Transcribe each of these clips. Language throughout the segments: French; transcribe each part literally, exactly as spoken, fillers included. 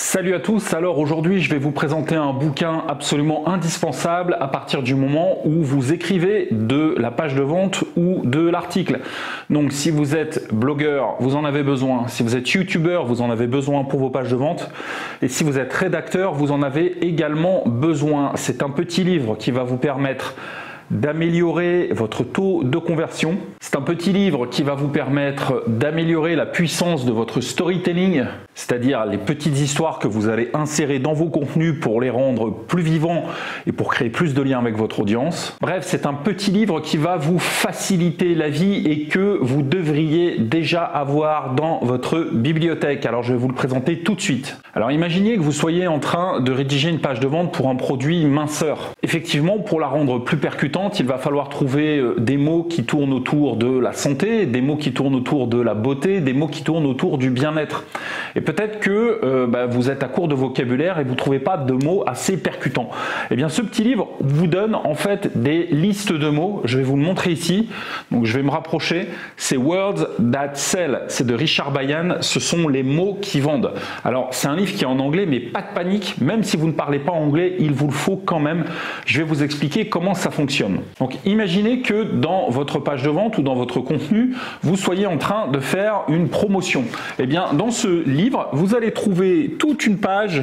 Salut à tous, alors aujourd'hui je vais vous présenter un bouquin absolument indispensable à partir du moment où vous écrivez de la page de vente ou de l'article. Donc si vous êtes blogueur, vous en avez besoin, si vous êtes youtubeur, vous en avez besoin pour vos pages de vente et si vous êtes rédacteur, vous en avez également besoin. C'est un petit livre qui va vous permettre d'améliorer votre taux de conversion. C'est un petit livre qui va vous permettre d'améliorer la puissance de votre storytelling, c'est-à-dire les petites histoires que vous allez insérer dans vos contenus pour les rendre plus vivants et pour créer plus de liens avec votre audience. Bref, c'est un petit livre qui va vous faciliter la vie et que vous devriez déjà avoir dans votre bibliothèque. Alors je vais vous le présenter tout de suite. Alors imaginez que vous soyez en train de rédiger une page de vente pour un produit minceur. Effectivement, pour la rendre plus percutante, il va falloir trouver des mots qui tournent autour de la santé, des mots qui tournent autour de la beauté, des mots qui tournent autour du bien-être. Et peut-être que euh, bah, vous êtes à court de vocabulaire et vous ne trouvez pas de mots assez percutants. Et bien ce petit livre vous donne en fait des listes de mots. Je vais vous le montrer ici. Donc je vais me rapprocher. C'est Words That Sell. C'est de Richard Bayan. Ce sont les mots qui vendent. Alors c'est un livre qui est en anglais, mais pas de panique. Même si vous ne parlez pas anglais, il vous le faut quand même. Je vais vous expliquer comment ça fonctionne. Donc imaginez que dans votre page de vente ou dans votre contenu, vous soyez en train de faire une promotion. Et bien dans ce livre, vous allez trouver toute une page.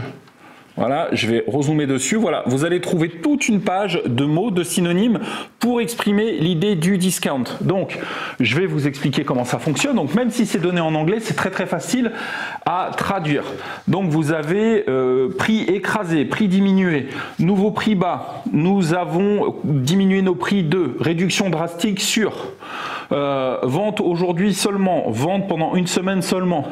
Voilà, je vais rezoomer dessus. Voilà, vous allez trouver toute une page de mots, de synonymes pour exprimer l'idée du discount. Donc, je vais vous expliquer comment ça fonctionne. Donc, même si c'est donné en anglais, c'est très très facile à traduire. Donc, vous avez euh, prix écrasé, prix diminué, nouveau prix bas, nous avons diminué nos prix de, réduction drastique sur, euh, vente aujourd'hui seulement, vente pendant une semaine seulement,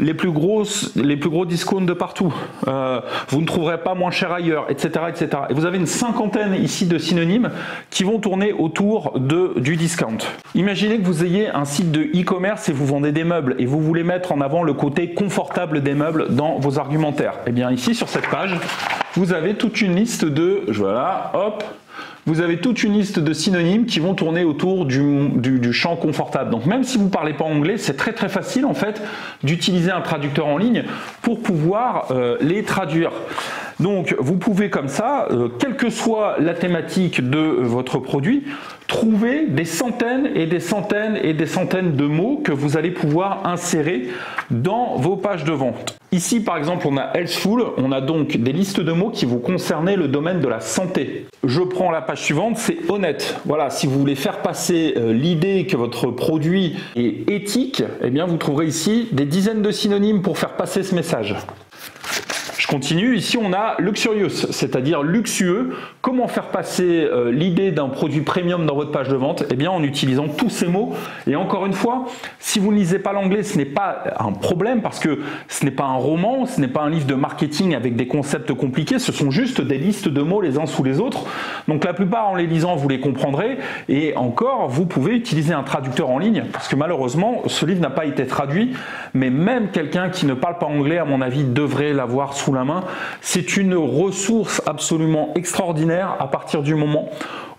les plus grosses, les plus gros discounts de partout, euh, vous ne trouverez pas moins cher ailleurs, et cetera, et cetera. Et vous avez une cinquantaine ici de synonymes qui vont tourner autour de, du discount. Imaginez que vous ayez un site de e-commerce et vous vendez des meubles et vous voulez mettre en avant le côté confortable des meubles dans vos argumentaires. Et bien ici sur cette page, vous avez toute une liste de, voilà, hop, vous avez toute une liste de synonymes qui vont tourner autour du, du, du champ confortable. Donc même si vous ne parlez pas anglais, c'est très très facile en fait d'utiliser un traducteur en ligne pour pouvoir euh, les traduire. Donc vous pouvez comme ça, euh, quelle que soit la thématique de votre produit, trouver des centaines et des centaines et des centaines de mots que vous allez pouvoir insérer dans vos pages de vente. Ici par exemple on a Healthful, on a donc des listes de mots qui vont concerner le domaine de la santé. Je prends la page suivante, c'est honnête. Voilà, si vous voulez faire passer l'idée que votre produit est éthique, eh bien vous trouverez ici des dizaines de synonymes pour faire passer ce message. Je continue, ici on a luxurious, c'est-à-dire luxueux. Comment faire passer l'idée d'un produit premium dans votre page de vente? Eh bien en utilisant tous ces mots. Et encore une fois, si vous ne lisez pas l'anglais, ce n'est pas un problème parce que ce n'est pas un roman, ce n'est pas un livre de marketing avec des concepts compliqués, ce sont juste des listes de mots les uns sous les autres. Donc la plupart en les lisant, vous les comprendrez. Et encore, vous pouvez utiliser un traducteur en ligne parce que malheureusement, ce livre n'a pas été traduit. Mais même quelqu'un qui ne parle pas anglais, à mon avis, devrait l'avoir sous la main. C'est une ressource absolument extraordinaire à partir du moment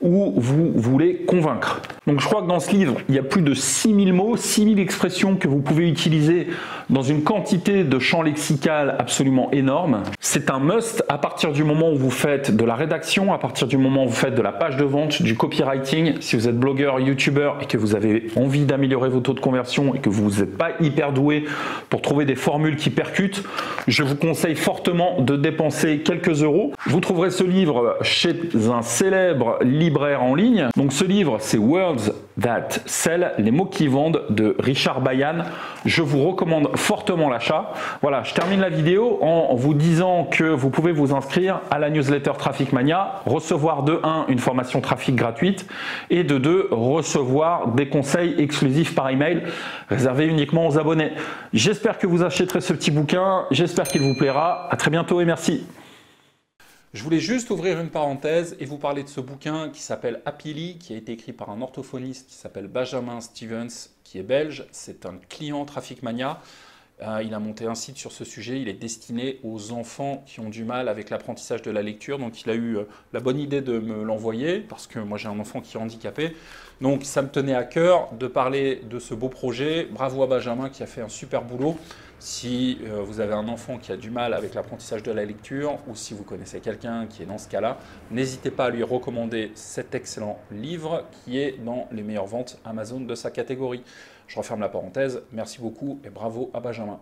où vous voulez convaincre. Donc je crois que dans ce livre, il y a plus de six mille mots, six mille expressions que vous pouvez utiliser dans une quantité de champs lexicales absolument énorme. C'est un must à partir du moment où vous faites de la rédaction, à partir du moment où vous faites de la page de vente, du copywriting. Si vous êtes blogueur, youtubeur et que vous avez envie d'améliorer vos taux de conversion et que vous n'êtes pas hyper doué pour trouver des formules qui percutent, je vous conseille fortement de dépenser quelques euros. Vous trouverez ce livre chez un célèbre libraire en ligne. Donc ce livre, c'est Words That Sell, les mots qui vendent de Richard Bayan. Je vous recommande fortement l'achat. Voilà, je termine la vidéo en vous disant que vous pouvez vous inscrire à la newsletter Traficmania, recevoir de un une formation trafic gratuite et de deux recevoir des conseils exclusifs par email réservés uniquement aux abonnés. J'espère que vous achèterez ce petit bouquin, j'espère qu'il vous plaira. À très bientôt et merci. Je voulais juste ouvrir une parenthèse et vous parler de ce bouquin qui s'appelle Apili, qui a été écrit par un orthophoniste qui s'appelle Benjamin Stevens, qui est belge. C'est un client Traficmania. Euh, il a monté un site sur ce sujet. Il est destiné aux enfants qui ont du mal avec l'apprentissage de la lecture. Donc il a eu la bonne idée de me l'envoyer parce que moi j'ai un enfant qui est handicapé. Donc ça me tenait à cœur de parler de ce beau projet. Bravo à Benjamin qui a fait un super boulot. Si euh, vous avez un enfant qui a du mal avec l'apprentissage de la lecture ou si vous connaissez quelqu'un qui est dans ce cas-là, n'hésitez pas à lui recommander cet excellent livre qui est dans les meilleures ventes Amazon de sa catégorie. Je referme la parenthèse. Merci beaucoup et bravo à Benjamin.